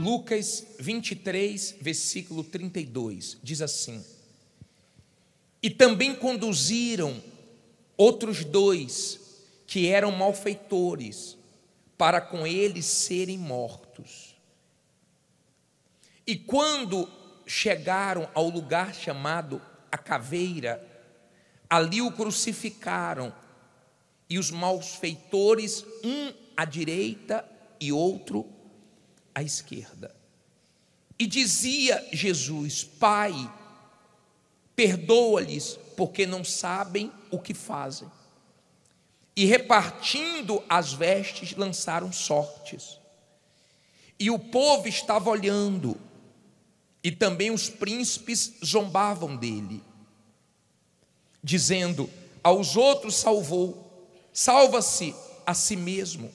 Lucas 23, versículo 32, diz assim: e também conduziram outros dois que eram malfeitores, para com eles serem mortos. E quando chegaram ao lugar chamado a Caveira, ali o crucificaram, e os malfeitores, um à direita e outro à esquerda. E dizia Jesus: Pai, perdoa-lhes, porque não sabem o que fazem. E repartindo as vestes, lançaram sortes. E o povo estava olhando, e também os príncipes zombavam dele, dizendo: aos outros salvou, salva-se a si mesmo,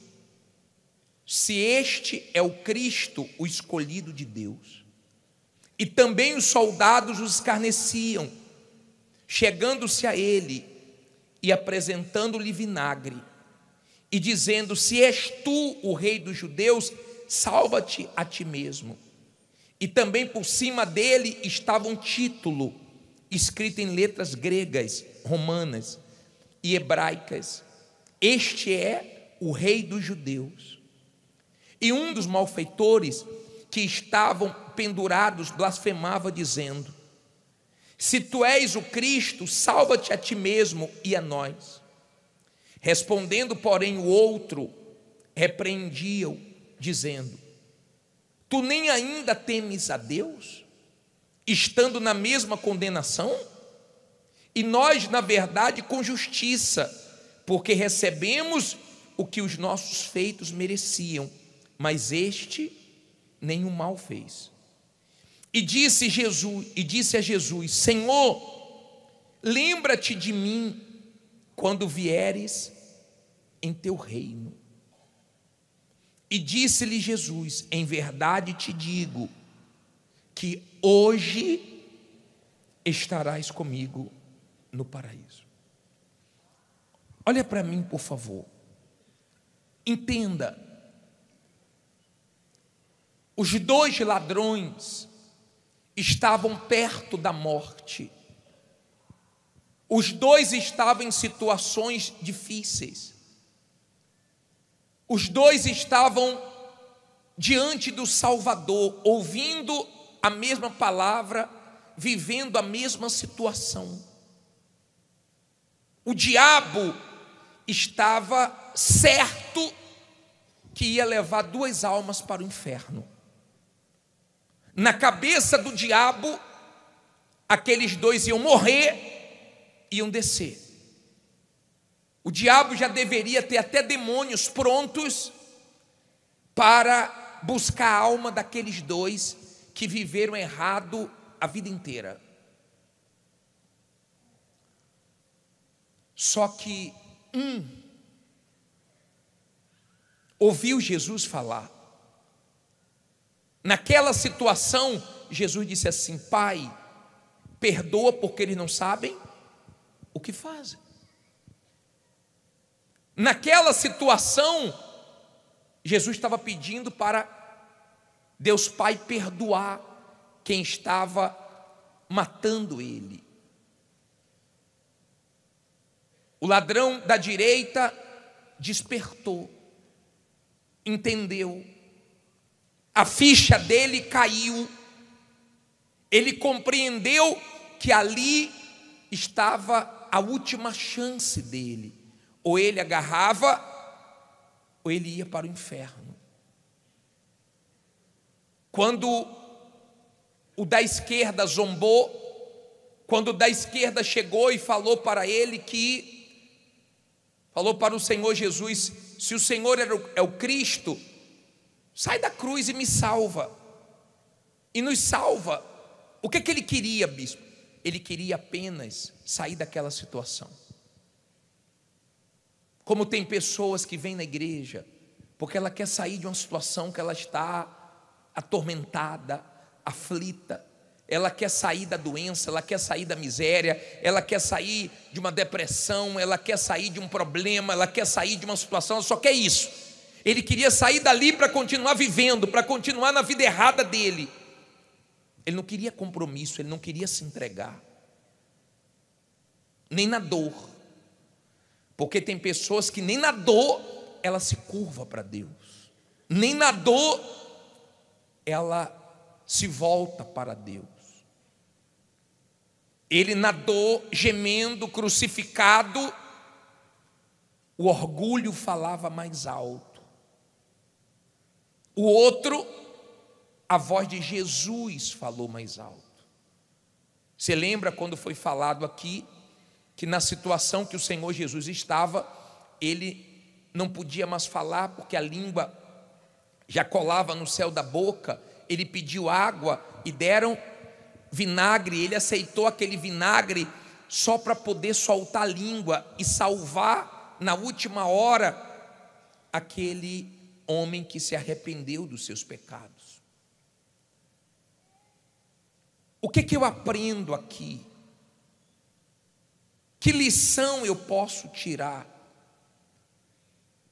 se este é o Cristo, o escolhido de Deus. E também os soldados os escarneciam, chegando-se a ele e apresentando-lhe vinagre, e dizendo: se és tu o rei dos judeus, salva-te a ti mesmo. E também por cima dele estava um título, escrito em letras gregas, romanas e hebraicas: este é o rei dos judeus. E um dos malfeitores que estavam pendurados blasfemava, dizendo: se tu és o Cristo, salva-te a ti mesmo e a nós. Respondendo, porém, o outro repreendia-o, dizendo: tu nem ainda temes a Deus, estando na mesma condenação? E nós, na verdade, com justiça, porque recebemos o que os nossos feitos mereciam, mas este nenhum mal fez. E disse a Jesus: Senhor, lembra-te de mim quando vieres em teu reino. E disse-lhe Jesus: em verdade te digo que hoje estarás comigo no paraíso. Olha para mim, por favor. Entenda. Os dois ladrões estavam perto da morte. Os dois estavam em situações difíceis. Os dois estavam diante do Salvador, ouvindo a mesma palavra, vivendo a mesma situação. O diabo estava certo que ia levar duas almas para o inferno. Na cabeça do diabo, aqueles dois iam morrer, iam descer. O diabo já deveria ter até demônios prontos para buscar a alma daqueles dois que viveram errado a vida inteira. Só que um ouviu Jesus falar. Naquela situação, Jesus disse assim: Pai, perdoa, porque eles não sabem o que fazem. Naquela situação, Jesus estava pedindo para Deus Pai perdoar quem estava matando ele. O ladrão da direita despertou, entendeu. A ficha dele caiu. Ele compreendeu que ali estava a última chance dele. Ou ele agarrava, ou ele ia para o inferno. Quando o da esquerda zombou, quando o da esquerda chegou e falou para o Senhor Jesus: se o Senhor é o Cristo, sai da cruz e me salva. E nos salva. O que é que ele queria, bispo? Ele queria apenas sair daquela situação. Como tem pessoas que vêm na igreja porque ela quer sair de uma situação que ela está atormentada, aflita. Ela quer sair da doença, ela quer sair da miséria, ela quer sair de uma depressão, ela quer sair de um problema, ela quer sair de uma situação, ela só quer isso. Ele queria sair dali para continuar vivendo, para continuar na vida errada dele. Ele não queria compromisso, ele não queria se entregar. Nem na dor. Porque tem pessoas que nem na dor ela se curva para Deus. Nem na dor ela se volta para Deus. Ele na dor, gemendo, crucificado, o orgulho falava mais alto. O outro, a voz de Jesus falou mais alto. Você lembra quando foi falado aqui que na situação que o Senhor Jesus estava, ele não podia mais falar porque a língua já colava no céu da boca. Ele pediu água e deram vinagre. Ele aceitou aquele vinagre só para poder soltar a língua e salvar na última hora aquele homem que se arrependeu dos seus pecados. O que eu aprendo aqui? Que lição eu posso tirar?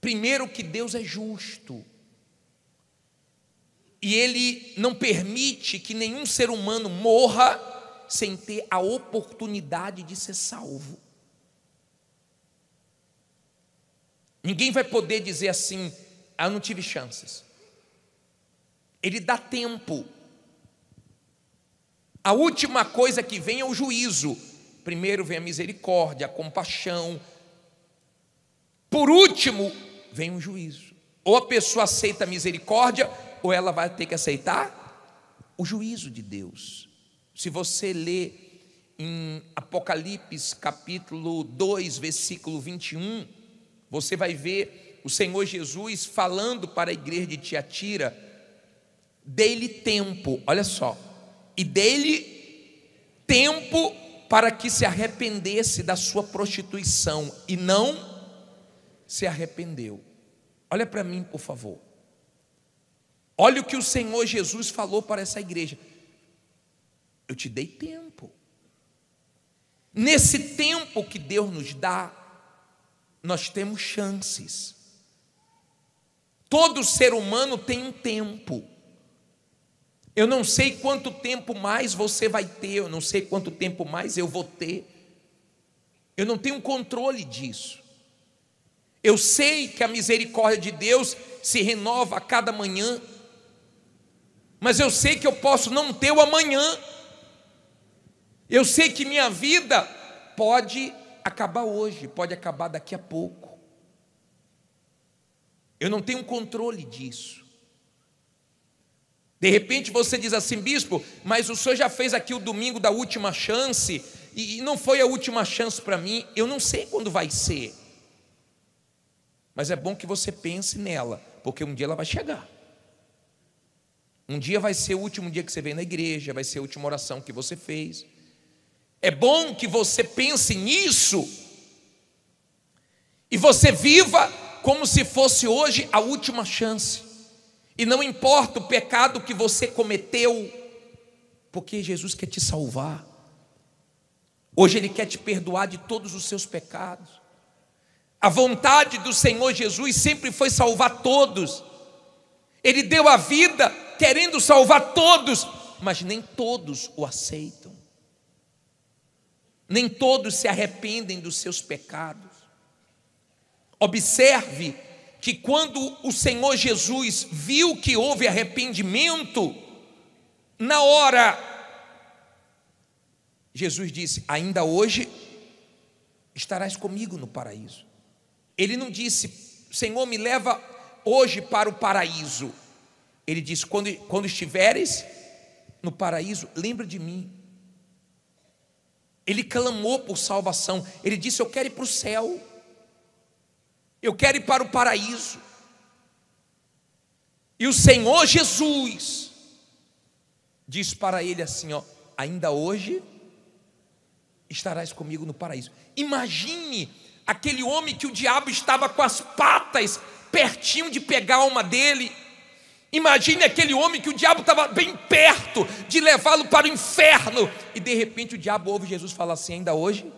Primeiro, que Deus é justo. E Ele não permite que nenhum ser humano morra sem ter a oportunidade de ser salvo. Ninguém vai poder dizer assim, ah, não tive chances. Ele dá tempo. A última coisa que vem é o juízo. Primeiro vem a misericórdia, a compaixão. Por último, vem o juízo. Ou a pessoa aceita a misericórdia, ou ela vai ter que aceitar o juízo de Deus. Se você ler em Apocalipse capítulo 2, versículo 21, você vai ver o Senhor Jesus falando para a igreja de Tiatira, dê-lhe tempo, olha só, e dê-lhe tempo para que se arrependesse da sua prostituição, e não se arrependeu. Olha para mim, por favor. Olha o que o Senhor Jesus falou para essa igreja. Eu te dei tempo. Nesse tempo que Deus nos dá, nós temos chances. Todo ser humano tem um tempo. Eu não sei quanto tempo mais você vai ter, eu não sei quanto tempo mais eu vou ter. Eu não tenho controle disso. Eu sei que a misericórdia de Deus se renova a cada manhã. Mas eu sei que eu posso não ter o amanhã. Eu sei que minha vida pode acabar hoje, pode acabar daqui a pouco. Eu não tenho controle disso. De repente você diz assim, bispo, mas o senhor já fez aqui o domingo da última chance, e não foi a última chance para mim. Eu não sei quando vai ser. Mas é bom que você pense nela, porque um dia ela vai chegar. Um dia vai ser o último dia que você veio na igreja, vai ser a última oração que você fez. É bom que você pense nisso e você viva como se fosse hoje a última chance. E não importa o pecado que você cometeu, porque Jesus quer te salvar. Hoje Ele quer te perdoar de todos os seus pecados. A vontade do Senhor Jesus sempre foi salvar todos. Ele deu a vida querendo salvar todos, mas nem todos o aceitam. Nem todos se arrependem dos seus pecados. Observe que quando o Senhor Jesus viu que houve arrependimento, na hora, Jesus disse, ainda hoje estarás comigo no paraíso. Ele não disse, Senhor, me leva hoje para o paraíso. Ele disse, quando estiveres no paraíso, lembra de mim. Ele clamou por salvação. Ele disse, eu quero ir para o céu. Eu quero ir para o paraíso. E o Senhor Jesus diz para ele assim, ó, ainda hoje estarás comigo no paraíso. Imagine aquele homem que o diabo estava com as patas pertinho de pegar a alma dele. Imagine aquele homem que o diabo estava bem perto de levá-lo para o inferno. E de repente o diabo ouve Jesus falar assim, ainda hoje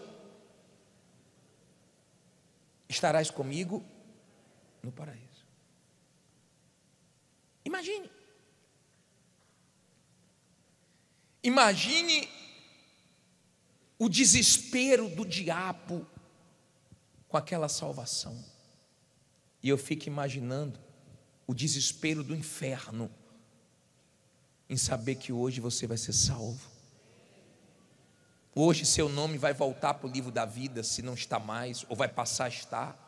estarás comigo no paraíso. Imagine. Imagine o desespero do diabo com aquela salvação. E eu fico imaginando o desespero do inferno em saber que hoje você vai ser salvo. Hoje seu nome vai voltar para o livro da vida, se não está mais, ou vai passar a estar.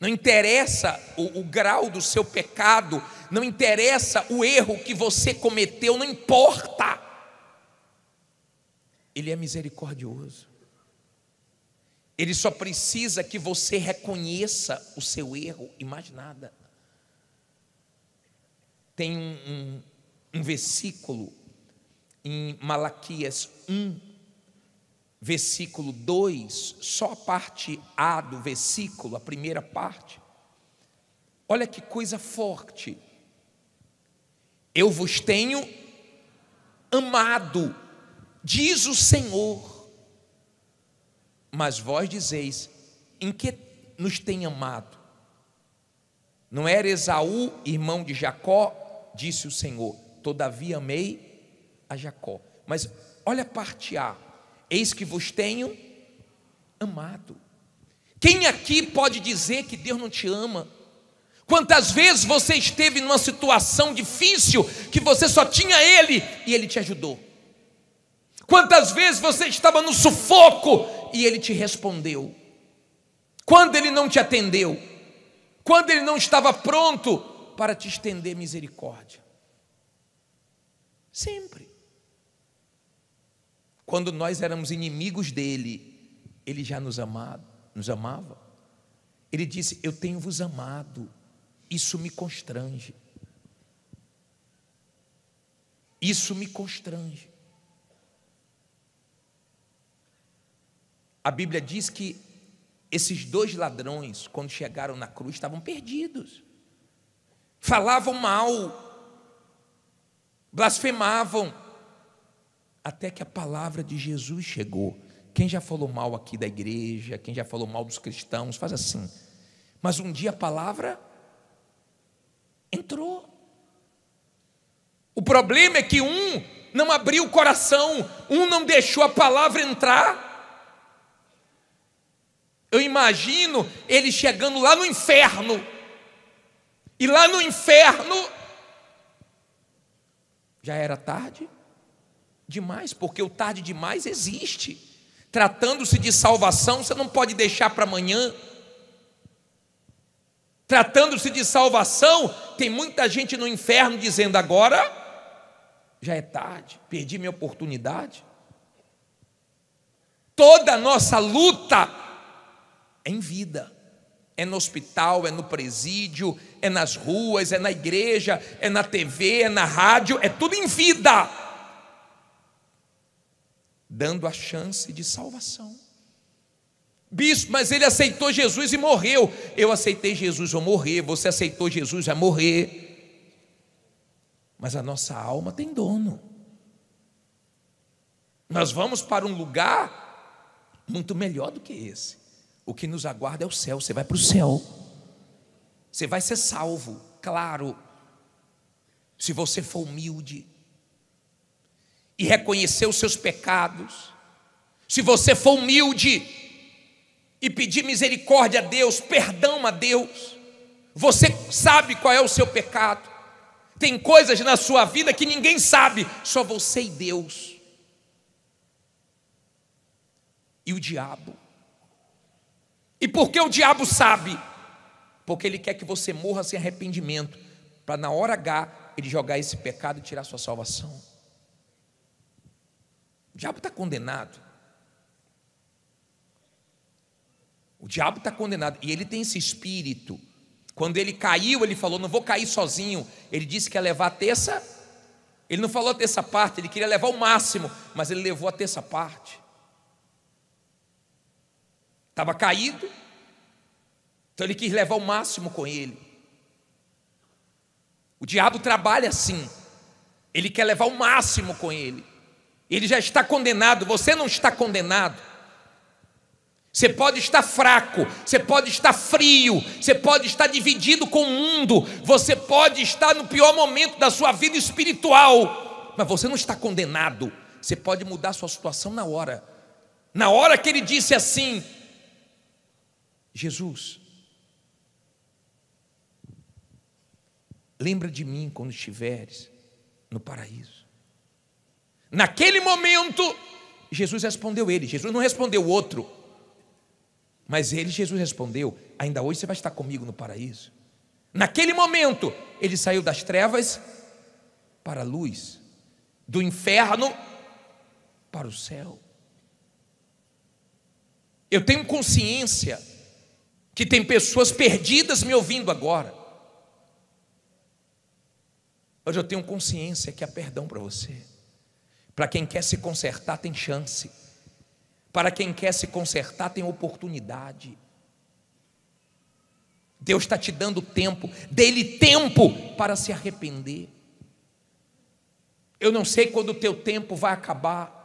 Não interessa o grau do seu pecado, não interessa o erro que você cometeu, não importa. Ele é misericordioso. Ele só precisa que você reconheça o seu erro e mais nada. Tem um versículo em Malaquias 1, versículo 2, só a parte A do versículo, a primeira parte. Olha que coisa forte. Eu vos tenho amado, diz o Senhor, mas vós dizeis, em que nos tem amado? Não era Esaú, irmão de Jacó? Disse o Senhor, todavia amei a Jacó. Mas olha a parte A, eis que vos tenho amado. Quem aqui pode dizer que Deus não te ama? Quantas vezes você esteve numa situação difícil, que você só tinha Ele, e Ele te ajudou? Quantas vezes você estava no sufoco, e Ele te respondeu? Quando Ele não te atendeu? Quando Ele não estava pronto para te estender misericórdia? Sempre. Quando nós éramos inimigos dele, ele já nos amava. Ele disse, eu tenho vos amado, isso me constrange. Isso me constrange. A Bíblia diz que esses dois ladrões, quando chegaram na cruz, estavam perdidos. Falavam mal, blasfemavam, até que a palavra de Jesus chegou. Quem já falou mal aqui da igreja, quem já falou mal dos cristãos, faz assim. Mas um dia a palavra entrou. O problema é que um não abriu o coração, um não deixou a palavra entrar. Eu imagino ele chegando lá no inferno, e lá no inferno já era tarde demais, porque o tarde demais existe. Tratando-se de salvação, você não pode deixar para amanhã. Tratando-se de salvação, tem muita gente no inferno dizendo agora já é tarde, perdi minha oportunidade. Toda a nossa luta é em vida. É no hospital, é no presídio, é nas ruas, é na igreja, é na TV, é na rádio, é tudo em vida. Dando a chance de salvação. Bispo, mas ele aceitou Jesus e morreu. Eu aceitei Jesus, vou morrer. Você aceitou Jesus, vai morrer. Mas a nossa alma tem dono. Nós vamos para um lugar muito melhor do que esse. O que nos aguarda é o céu. Você vai para o céu. Você vai ser salvo, claro, se você for humilde e reconhecer os seus pecados. Se você for humilde e pedir misericórdia a Deus, perdão a Deus. Você sabe qual é o seu pecado. Tem coisas na sua vida que ninguém sabe, só você e Deus. E o diabo. E por que o diabo sabe? Porque ele quer que você morra sem arrependimento, para na hora H ele jogar esse pecado e tirar sua salvação. O diabo está condenado. O diabo está condenado, e ele tem esse espírito. Quando ele caiu, ele falou, não vou cair sozinho. Ele disse que ia levar a terça. Ele não falou a terça parte, ele queria levar o máximo, mas ele levou a terça parte. Estava caído, então ele quis levar o máximo com ele. O diabo trabalha assim, ele quer levar o máximo com ele. Ele já está condenado, você não está condenado. Você pode estar fraco, você pode estar frio, você pode estar dividido com o mundo, você pode estar no pior momento da sua vida espiritual, mas você não está condenado. Você pode mudar a sua situação na hora. Na hora que ele disse assim: Jesus, lembra de mim quando estiveres no paraíso. Naquele momento, Jesus respondeu ele. Jesus não respondeu o outro, mas ele, Jesus, respondeu: ainda hoje você vai estar comigo no paraíso. Naquele momento, ele saiu das trevas para a luz, do inferno para o céu. Eu tenho consciência que tem pessoas perdidas me ouvindo agora, mas eu tenho consciência que há perdão para você. Para quem quer se consertar, tem chance. Para quem quer se consertar, tem oportunidade. Deus está te dando tempo, dê-lhe tempo para se arrepender. Eu não sei quando o teu tempo vai acabar.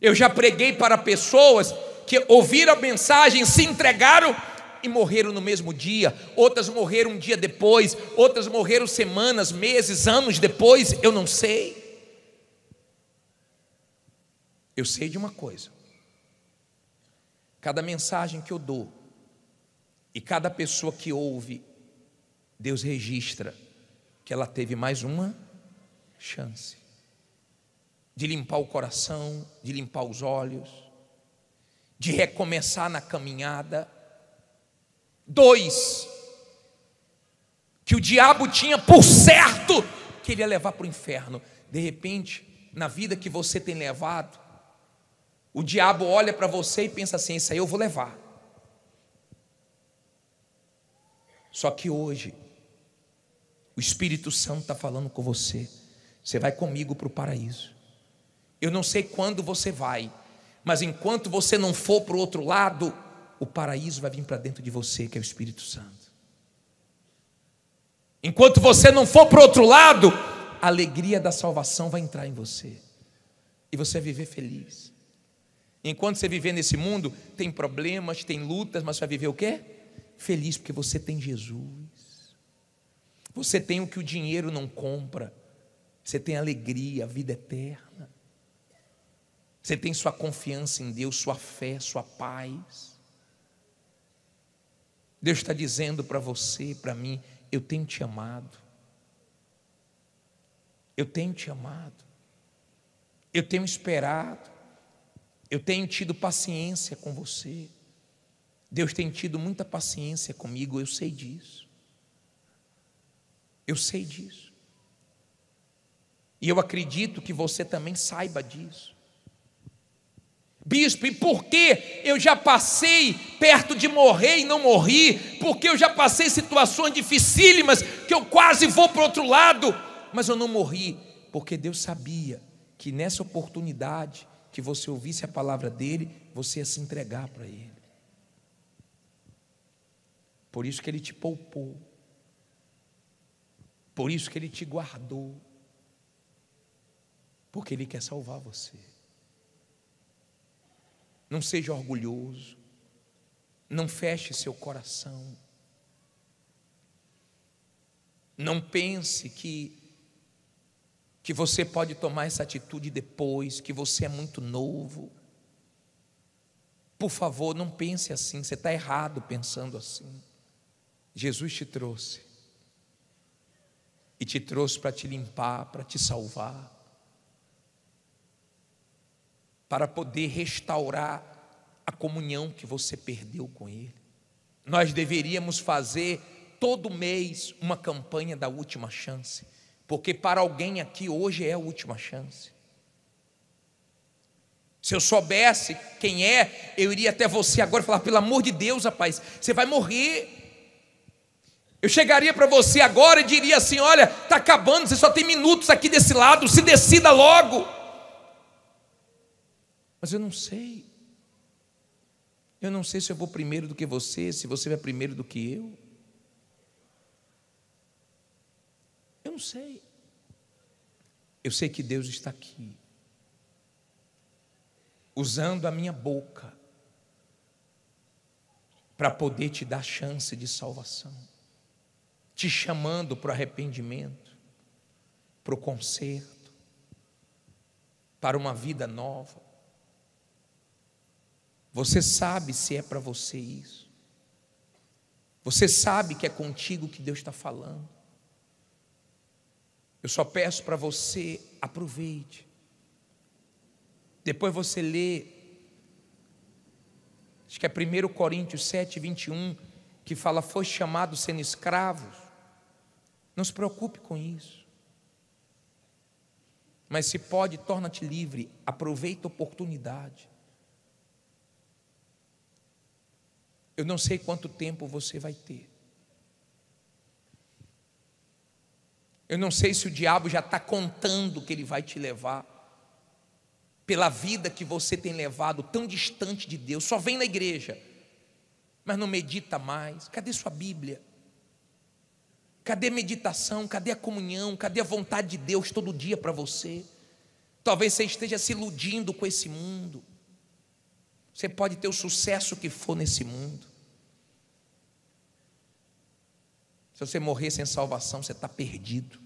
Eu já preguei para pessoas que ouviram a mensagem, se entregaram e morreram no mesmo dia. Outras morreram um dia depois, outras morreram semanas, meses, anos depois, eu não sei. Eu sei de uma coisa: cada mensagem que eu dou e cada pessoa que ouve, Deus registra que ela teve mais uma chance de limpar o coração, de limpar os olhos, de recomeçar na caminhada. Dois, que o diabo tinha por certo que ele ia levar para o inferno. De repente, na vida que você tem levado, o diabo olha para você e pensa assim: isso aí eu vou levar. Só que hoje o Espírito Santo está falando com você: você vai comigo para o paraíso. Eu não sei quando você vai, mas enquanto você não for para o outro lado, o paraíso vai vir para dentro de você, que é o Espírito Santo. Enquanto você não for para o outro lado, a alegria da salvação vai entrar em você e você vai viver feliz. Enquanto você viver nesse mundo, tem problemas, tem lutas, mas você vai viver o quê? Feliz, porque você tem Jesus. Você tem o que o dinheiro não compra. Você tem alegria, a vida eterna. Você tem sua confiança em Deus, sua fé, sua paz. Deus está dizendo para você, para mim: eu tenho te amado. Eu tenho te amado. Eu tenho esperado. Eu tenho tido paciência com você. Deus tem tido muita paciência comigo, eu sei disso. Eu sei disso. E eu acredito que você também saiba disso. Bispo, e por que eu já passei perto de morrer e não morri? Por que eu já passei situações dificílimas que eu quase vou para o outro lado, mas eu não morri? Porque Deus sabia que nessa oportunidade que você ouvisse a palavra dele, você ia se entregar para ele. Por isso que ele te poupou, por isso que ele te guardou, porque ele quer salvar você. Não seja orgulhoso, não feche seu coração, não pense que você pode tomar essa atitude depois, que você é muito novo. Por favor, não pense assim, você está errado pensando assim. Jesus te trouxe, e te trouxe para te limpar, para te salvar, para poder restaurar a comunhão que você perdeu com ele. Nós deveríamos fazer todo mês uma campanha da última chance, porque para alguém aqui hoje é a última chance. Se eu soubesse quem é, eu iria até você agora e falar: pelo amor de Deus, rapaz, você vai morrer. Eu chegaria para você agora e diria assim: olha, está acabando, você só tem minutos aqui desse lado, se decida logo. Mas eu não sei. Eu não sei se eu vou primeiro do que você, se você vai primeiro do que eu. Eu não sei. Eu sei que Deus está aqui, usando a minha boca para poder te dar chance de salvação, te chamando para o arrependimento, para o conserto, para uma vida nova. Você sabe se é para você isso, você sabe que é contigo que Deus está falando. Eu só peço para você, aproveite. Depois você lê, acho que é 1 Coríntios 7, 21, que fala, foi chamado sendo escravos. Não se preocupe com isso. Mas se pode, torna-te livre, aproveita a oportunidade. Eu não sei quanto tempo você vai ter. Eu não sei se o diabo já está contando que ele vai te levar pela vida que você tem levado tão distante de Deus. Só vem na igreja, mas não medita mais. Cadê sua Bíblia? Cadê meditação? Cadê a comunhão? Cadê a vontade de Deus todo dia para você? Talvez você esteja se iludindo com esse mundo. Você pode ter o sucesso que for nesse mundo. Se você morrer sem salvação, você está perdido.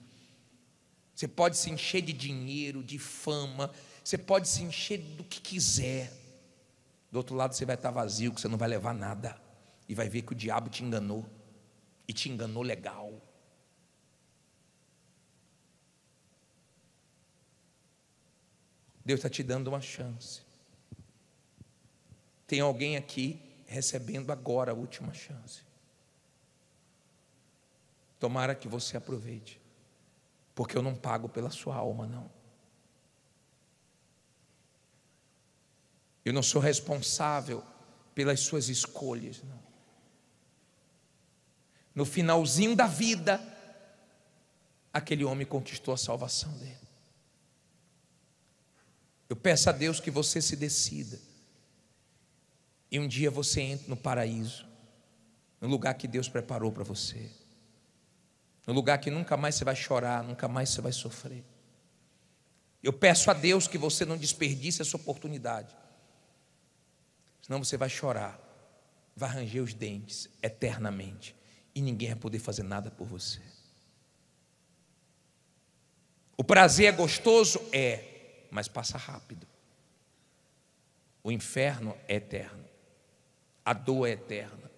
Você pode se encher de dinheiro, de fama, você pode se encher do que quiser. Do outro lado você vai estar vazio, que você não vai levar nada. E vai ver que o diabo te enganou. E te enganou legal. Deus está te dando uma chance. Tem alguém aqui recebendo agora a última chance. Tomara que você aproveite, porque eu não pago pela sua alma, não. Eu não sou responsável pelas suas escolhas, não. No finalzinho da vida, aquele homem conquistou a salvação dele. Eu peço a Deus que você se decida, e um dia você entre no paraíso, no lugar que Deus preparou para você. No lugar que nunca mais você vai chorar, nunca mais você vai sofrer. Eu peço a Deus que você não desperdice essa oportunidade. Senão você vai chorar, vai ranger os dentes eternamente e ninguém vai poder fazer nada por você. O prazer é gostoso? É, mas passa rápido. O inferno é eterno. A dor é eterna.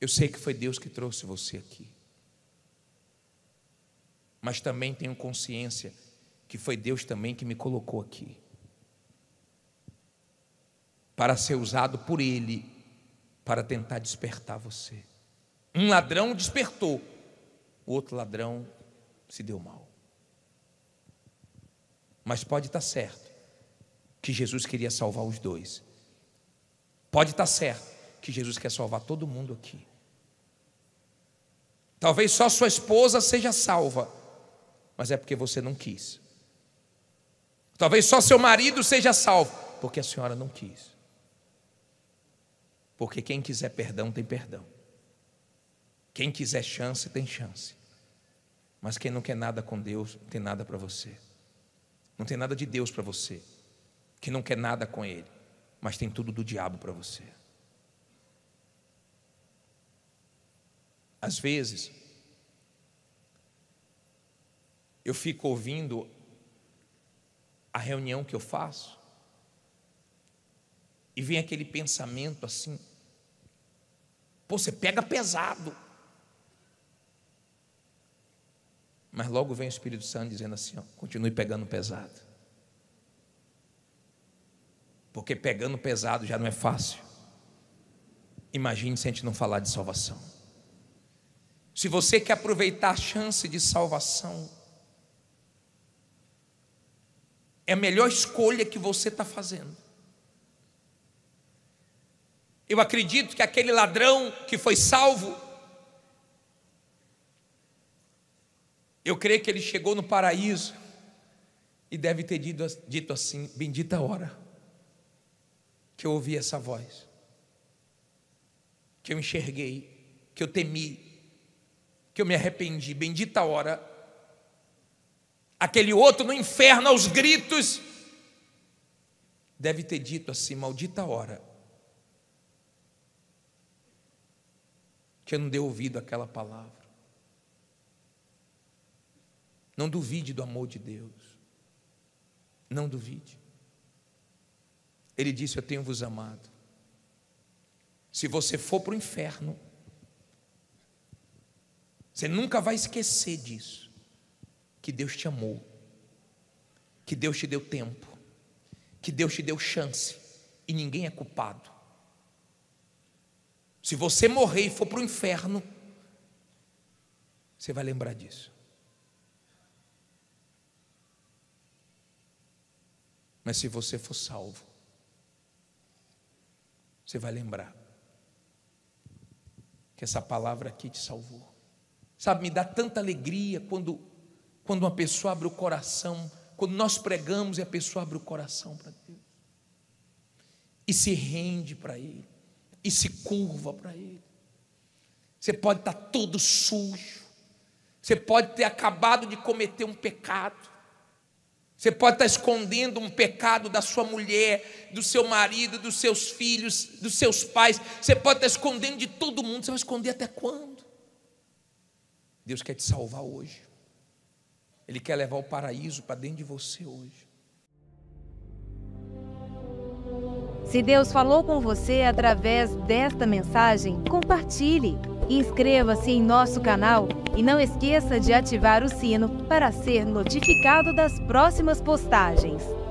Eu sei que foi Deus que trouxe você aqui, mas também tenho consciência que foi Deus também que me colocou aqui, para ser usado por Ele, para tentar despertar você. Um ladrão despertou, o outro ladrão se deu mal. Mas pode estar certo que Jesus queria salvar os dois. Pode estar certo que Jesus quer salvar todo mundo aqui. Talvez só sua esposa seja salva, mas é porque você não quis. Talvez só seu marido seja salvo, porque a senhora não quis. Porque quem quiser perdão, tem perdão. Quem quiser chance, tem chance. Mas quem não quer nada com Deus, não tem nada para você. Não tem nada de Deus para você, que não quer nada com Ele, mas tem tudo do diabo para você. Às vezes, eu fico ouvindo a reunião que eu faço e vem aquele pensamento assim, pô, você pega pesado. Mas logo vem o Espírito Santo dizendo assim, ó, continue pegando pesado. Porque pegando pesado já não é fácil. Imagine se a gente não falar de salvação. Se você quer aproveitar a chance de salvação, é a melhor escolha que você está fazendo. Eu acredito que aquele ladrão que foi salvo, eu creio que ele chegou no paraíso e deve ter dito assim, bendita hora que eu ouvi essa voz, que eu enxerguei, que eu temi, que eu me arrependi, bendita hora. Aquele outro no inferno aos gritos deve ter dito assim, maldita hora que eu não dê ouvido àquela palavra. Não duvide do amor de Deus. Não duvide. Ele disse: eu tenho vos amado. Se você for para o inferno, você nunca vai esquecer disso, que Deus te amou, que Deus te deu tempo, que Deus te deu chance, e ninguém é culpado. Se você morrer e for para o inferno, você vai lembrar disso. Mas se você for salvo, você vai lembrar que essa palavra aqui te salvou. Sabe, me dá tanta alegria quando uma pessoa abre o coração, quando nós pregamos e a pessoa abre o coração para Deus, e se rende para Ele, e se curva para Ele. Você pode estar todo sujo, você pode ter acabado de cometer um pecado, você pode estar escondendo um pecado da sua mulher, do seu marido, dos seus filhos, dos seus pais, você pode estar escondendo de todo mundo. Você vai esconder até quando? Deus quer te salvar hoje. Ele quer levar o paraíso para dentro de você hoje. Se Deus falou com você através desta mensagem, compartilhe, inscreva-se em nosso canal e não esqueça de ativar o sino para ser notificado das próximas postagens.